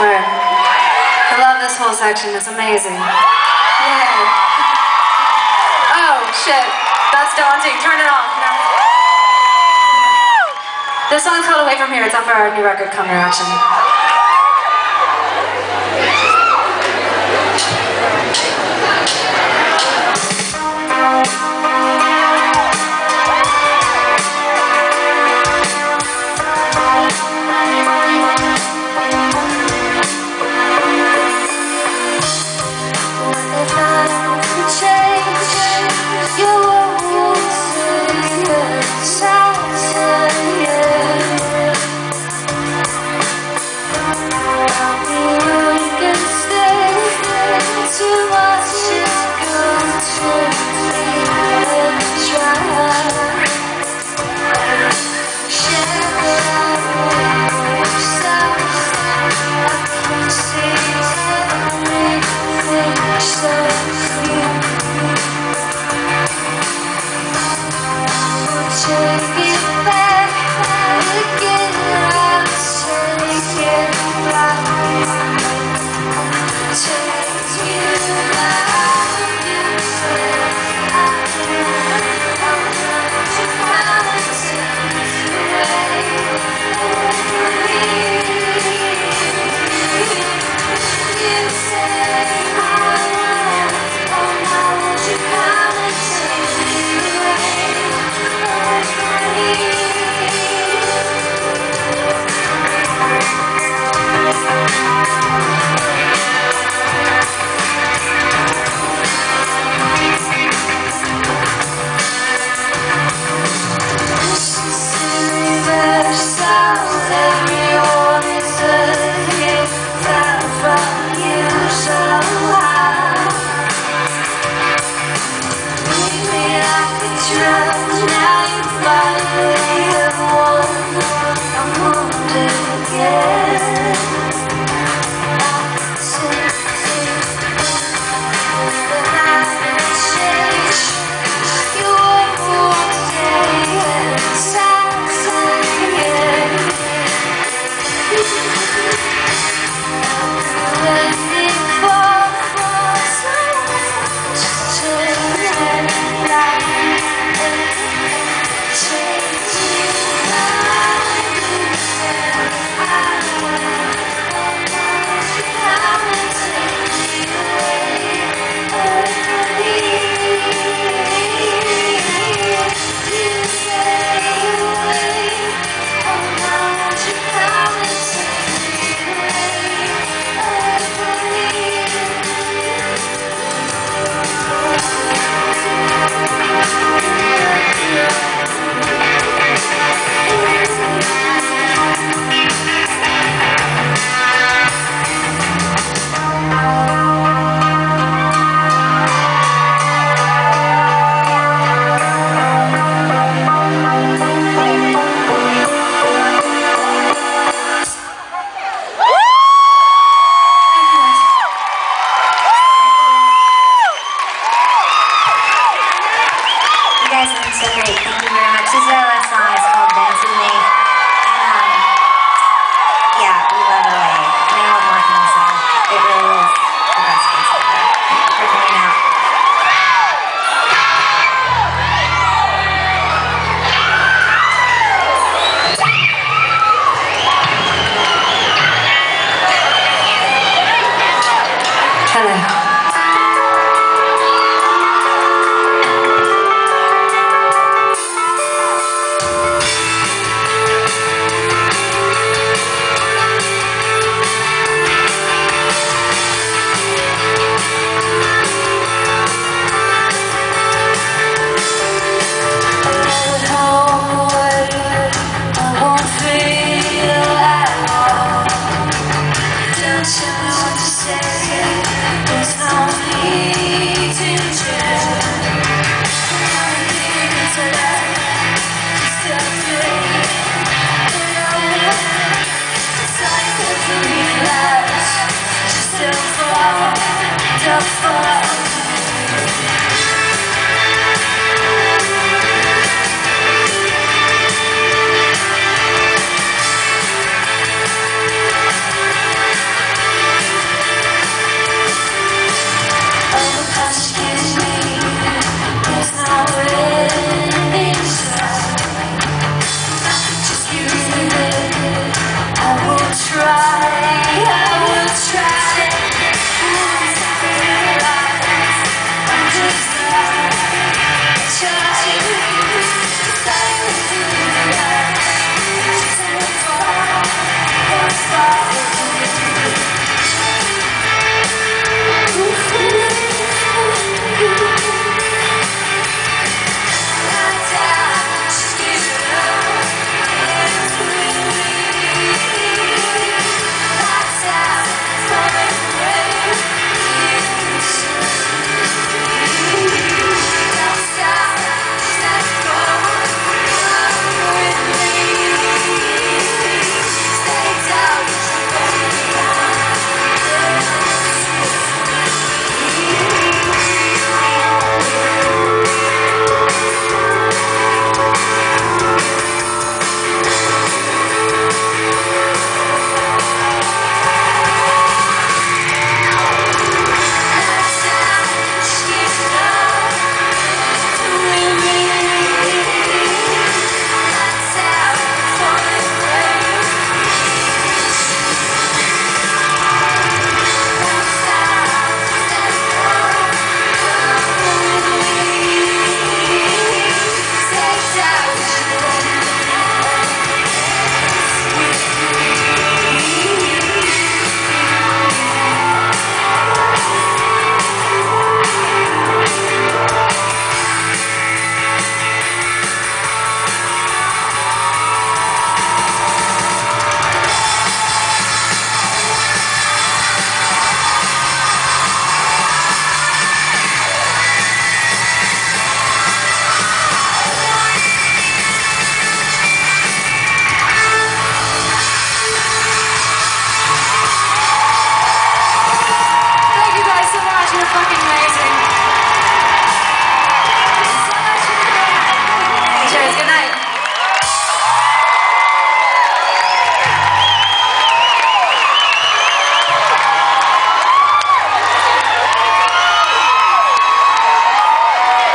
Right. I love this whole section, it's amazing. Yeah. Oh, shit, that's daunting, turn it off now. This song's called Away From Here, it's up for our new record, Common Reaction. Just for